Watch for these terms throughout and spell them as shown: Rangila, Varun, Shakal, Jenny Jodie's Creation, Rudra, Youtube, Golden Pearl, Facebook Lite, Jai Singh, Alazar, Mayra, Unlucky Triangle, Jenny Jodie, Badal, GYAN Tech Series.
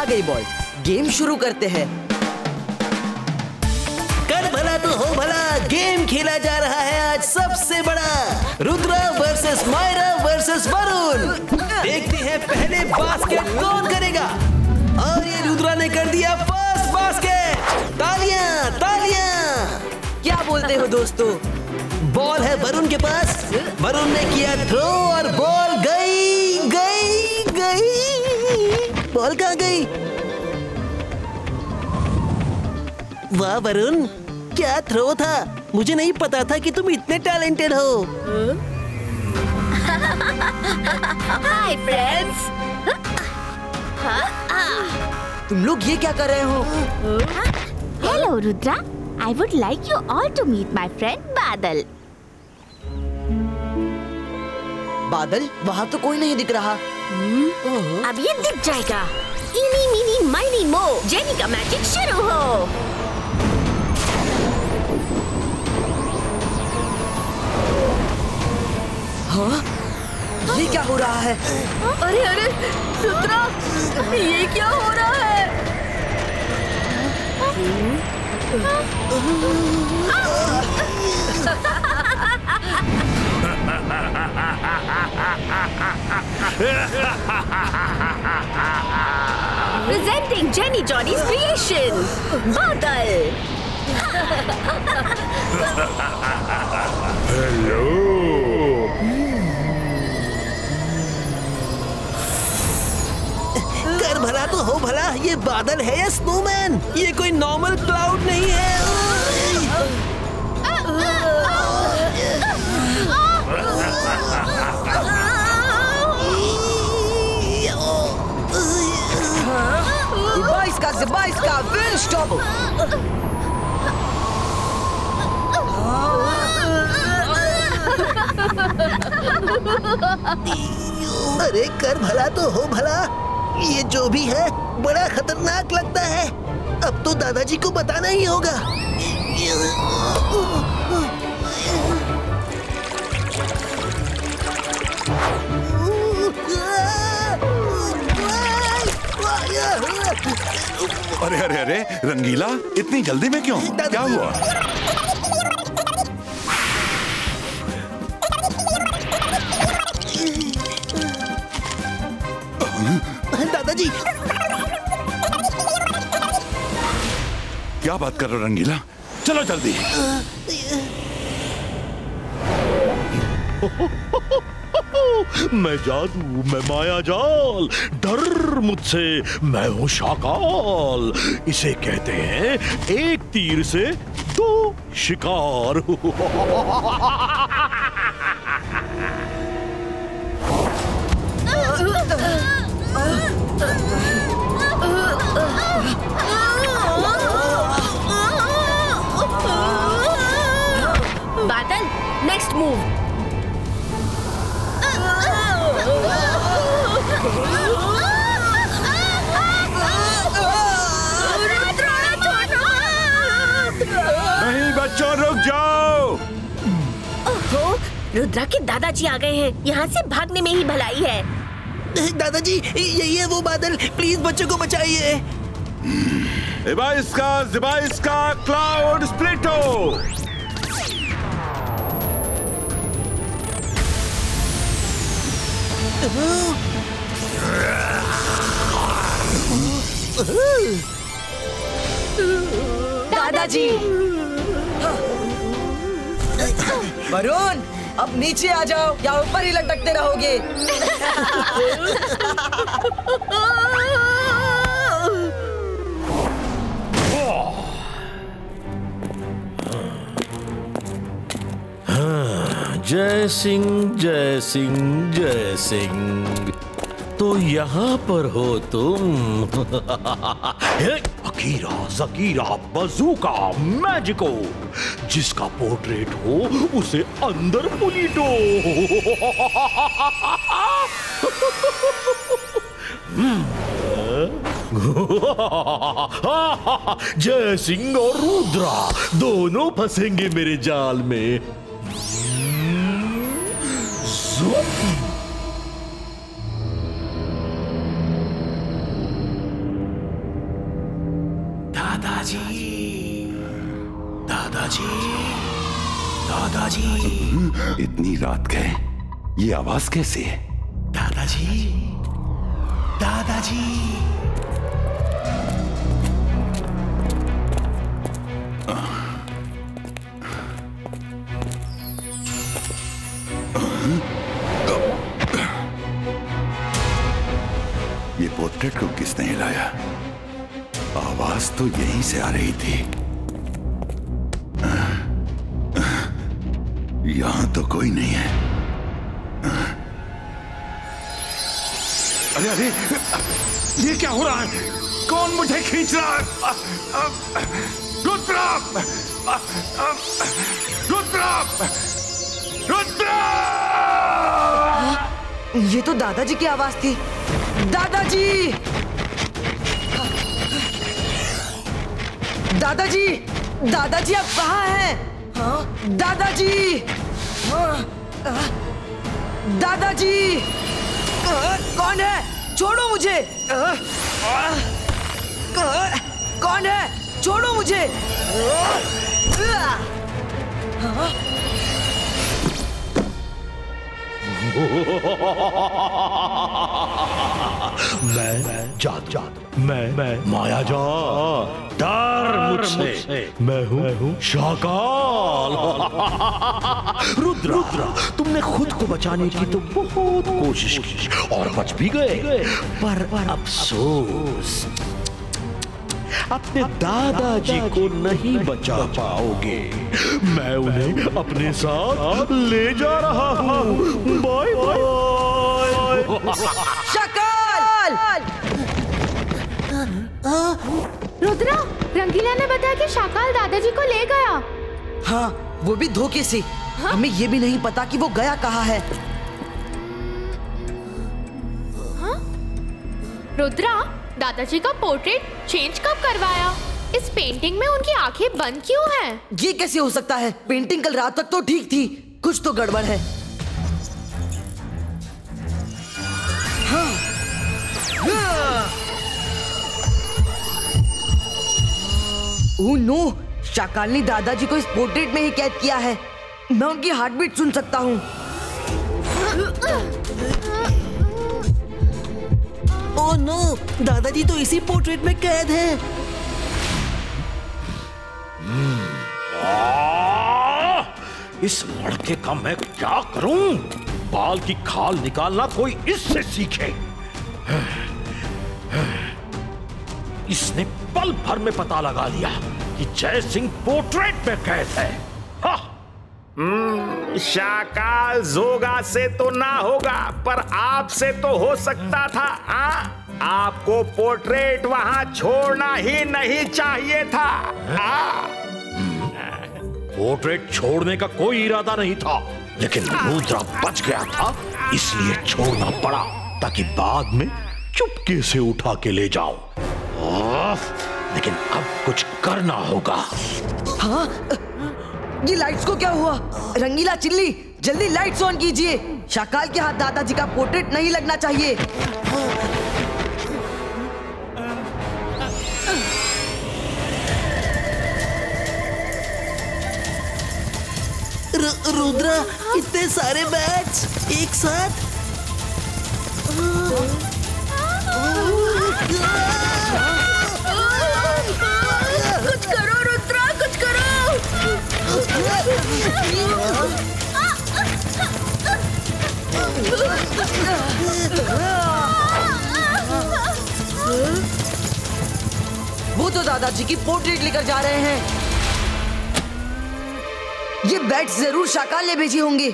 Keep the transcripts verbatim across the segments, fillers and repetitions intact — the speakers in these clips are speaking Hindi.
आ गई बॉल, गेम शुरू करते हैं। कर भला तो हो भला, गेम खेला जा रहा है आज सबसे बड़ा, रुद्रा वर्सेस मायरा वर्सेस वरुण। देखते हैं पहले बास्केट कौन करेगा। और ये रुद्रा ने कर दिया फर्स्ट बास्केट। तालियां तालियां। क्या बोलते हो दोस्तों? बॉल है वरुण के पास, वरुण ने किया थ्रो और बॉल गई गई गई। बॉल कहाँ गई? वाह वरुण, क्या थ्रो था, मुझे नहीं पता था कि तुम इतने टैलेंटेड हो। Hi friends. तुम लोग ये क्या कर रहे हो? Hello Rudra, I would like you all to meet my friend बादल। बादल, वहाँ तो कोई नहीं दिख रहा। hmm? अब ये दिख जाएगा। इनी मिनी माइनी मो, जेनी का मैजिक शुरू हो। हाँ? ये क्या हो रहा है? अरे अरे रुद्रा, ये क्या हो रहा है? hmm? Presenting Jenny Jodie's Creation, Badal. Hello. कर भला तो हो भला, ये बादल है या स्नोमैन? ये कोई नॉर्मल क्लाउड नहीं है। बाइस का से बाइस का विल स्टॉप। अरे कर भला तो हो भला, ये जो भी है बड़ा खतरनाक लगता है। अब तो दादाजी को बताना ही होगा। अरे अरे अरे रंगीला, इतनी जल्दी में क्यों? क्या हुआ? दादाजी, क्या बात कर रहे हो रंगीला? चलो जल्दी। मैं जादू, मैं माया जाल, डर मुझसे, मैं हूं शाकाल। इसे कहते हैं एक तीर से दो शिकार। बादल, नेक्स्ट मूव। नहीं बच्चों, रुक जाओ। ओहो, रुद्रा के दादाजी आ गए हैं। यहाँ से भागने में ही भलाई है। दादाजी, यही है वो बादल, प्लीज बच्चों को बचाइए। इसका इसका क्लाउड स्प्लिट हो। दादाजी, वरुण अब नीचे आ जाओ या ऊपर ही लटकते रहोगे। जय सिंह जय सिंह जय सिंह, तो यहाँ पर हो तुम। अकीरा, जकीरा, बजूका, मैजिको, जिसका पोर्ट्रेट हो उसे अंदर पुलीटो। जय सिंह और रुद्रा दोनों फंसेंगे मेरे जाल में। दादाजी दादाजी दादाजी इतनी रात गए, ये आवाज कैसे है? दादाजी दादाजी ये पोर्ट्रेट को किसने हिलाया? आवाज तो यहीं से आ रही थी। यहां तो कोई नहीं है। अरे अरे ये क्या हो रहा है? कौन मुझे खींच रहा है? रुद्रा! रुद्रा! रुद्रा! ये तो दादाजी की आवाज थी। दादाजी दादाजी दादाजी आप कहाँ हैं? दादाजी दादाजी कौन है? छोड़ो मुझे। कौन है? छोड़ो मुझे। मैं जादू, मैं मैं माया जा, डर मुझसे। मैं हूँ शाकाल। रुद्रा, रुद्रा तुमने खुद को बचाने की तो बहुत कोशिश की और बच भी गए, पर अफसोस अपने दादाजी को नहीं बचा पाओगे। मैं उन्हें अपने साथ ले जा रहा हूँ। Bye bye. शाकाल! रुद्रा, रंगीला ने बताया कि शाकाल दादाजी को ले गया। हाँ, वो भी धोखे से। हाँ? हमें ये भी नहीं पता कि वो गया कहाँ है। हाँ? रुद्रा, दादाजी का पोर्ट्रेट चेंज कब करवाया? इस पेंटिंग में उनकी आंखें बंद क्यों हैं? ये कैसे हो सकता है? पेंटिंग कल रात तक तो ठीक थी, कुछ तो गड़बड़ है। हाँ। ओह नो, शाकाल ने दादाजी को इस पोर्ट्रेट में ही कैद किया है। मैं उनकी हार्ट बीट सुन सकता हूँ। ओह नो, दादाजी तो इसी पोर्ट्रेट में कैद हैं। hmm. इस लड़के का मैं क्या करूं? बाल की खाल निकालना कोई इससे सीखे। इसने पल भर में पता लगा लिया कि जय सिंह पोर्ट्रेट में कैद है। हा! Hmm, शाकाल जोगा से तो ना होगा, पर आपसे तो हो सकता था। आ? आपको पोर्ट्रेट वहां छोड़ना ही नहीं चाहिए था। आ? पोर्ट्रेट छोड़ने का कोई इरादा नहीं था, लेकिन रुद्रा बच गया था, इसलिए छोड़ना पड़ा ताकि बाद में चुपके से उठा के ले जाओ। लेकिन अब कुछ करना होगा। हाँ? ये लाइट्स को क्या हुआ? रंगीला चिल्ली, जल्दी लाइट्स ऑन कीजिए। शाकाल के हाथ दादाजी का पोर्ट्रेट नहीं लगना चाहिए। रुद्रा, इतने सारे बैट्स एक साथ। कुछ करो रुद्रा, कुछ करो। वो तो दादाजी की पोर्ट्रेट लेकर जा रहे हैं। ये बैट्स जरूर शाकाल ने भेजी होंगी।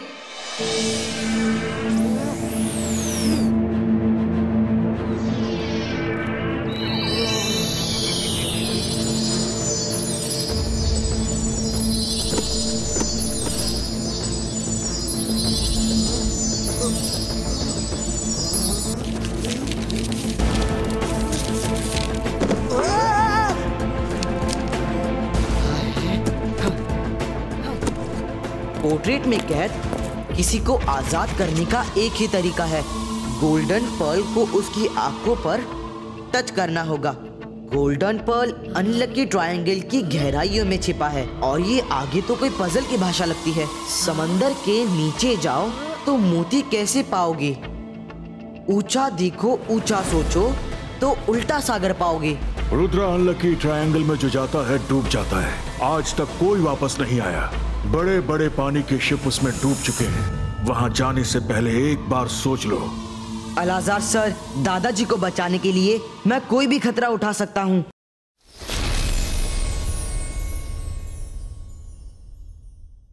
पोर्ट्रेट में कैद किसी को आजाद करने का एक ही तरीका है, गोल्डन पर्ल को उसकी आंखों पर टच करना होगा। गोल्डन पर्ल अनलकी ट्रायंगल की गहराइयों में छिपा है और ये आगे तो कोई पजल की भाषा लगती है। समंदर के नीचे जाओ तो मोती कैसे पाओगे, ऊंचा देखो ऊंचा सोचो तो उल्टा सागर पाओगे। रुद्रा अनलकी ट्रायंगल में जो जाता है डूब जाता है, आज तक कोई वापस नहीं आया। बड़े बड़े पानी के शिप उसमें डूब चुके हैं, वहाँ जाने से पहले एक बार सोच लो। अलाजार सर, दादाजी को बचाने के लिए मैं कोई भी खतरा उठा सकता हूँ।